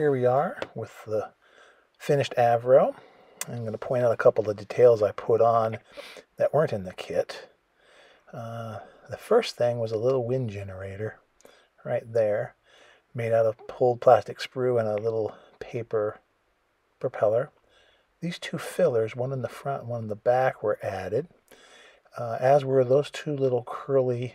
Here we are with the finished Avro. I'm going to point out a couple of details I put on that weren't in the kit. The first thing was a little wind generator right there, made out of pulled plastic sprue and a little paper propeller. These two fillers, one in the front and one in the back, were added, as were those two little curly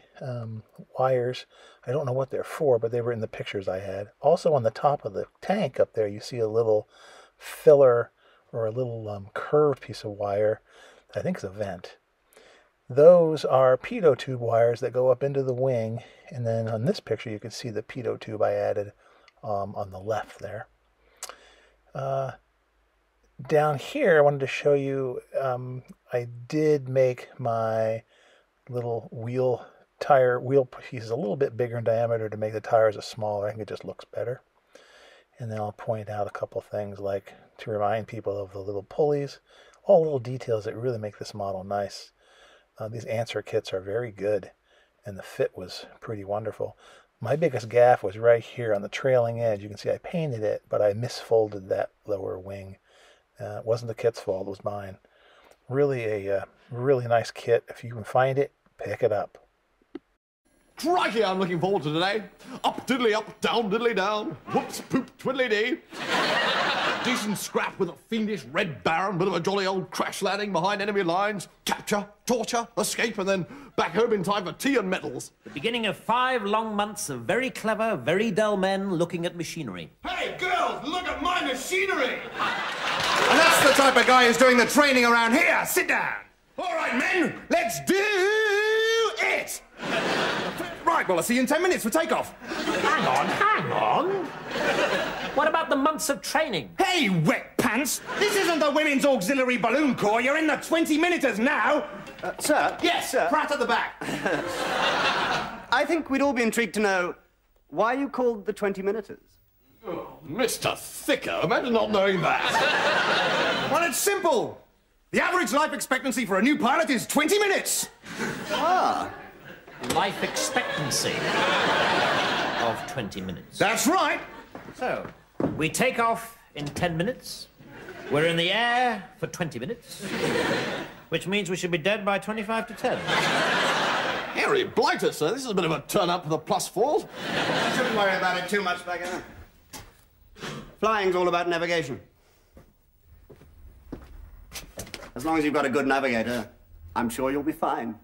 wires. I don't know what they're for, but they were in the pictures I had. Also on the top of the tank up there, you see a little filler or a little curved piece of wire that I think is a vent. Those are pitot tube wires that go up into the wing, and then on this picture you can see the pitot tube I added on the left there. Down here I wanted to show you, I did make my little wheel pieces a little bit bigger in diameter to make the tires smaller. I think it just looks better. And then I'll point out a couple things, like to remind people of the little pulleys, all little details that really make this model nice. These Answer kits are very good, and the fit was pretty wonderful. My biggest gaffe was right here on the trailing edge. You can see I painted it, but I misfolded that lower wing. It wasn't the kit's fault, it was mine. Really a really nice kit. If you can find it, pick it up. Crikey, I'm looking forward to today. Up diddly up, down diddly down, whoops poop twiddly dee. Decent scrap with a fiendish red baron, bit of a jolly old crash landing behind enemy lines, capture, torture, escape, and then back home in time for tea and medals. The beginning of 5 long months of very clever, very dull men looking at machinery. Hey girls, look at my machinery! And that's the type of guy who's doing the training around here. Sit down. All right, men, let's do it! Right, well, I'll see you in 10 minutes for takeoff. Hang on. What about the months of training? Hey, wet pants! This isn't the Women's Auxiliary Balloon Corps. You're in the 20 Minuters now. Sir? Yes, sir. Pratt at the back. I think we'd all be intrigued to know why you called the 20 Minuters. Oh, Mr. Thicker, imagine not knowing that. Well, it's simple. The average life expectancy for a new pilot is 20 minutes. Ah. Life expectancy of 20 minutes. That's right. So, we take off in 10 minutes. We're in the air for 20 minutes. Which means we should be dead by 25 to 10. Harry Blighter, sir. This is a bit of a turn-up for the plus-fours. Shouldn't worry about it too much, Bagger. Flying's all about navigation. As long as you've got a good navigator, I'm sure you'll be fine.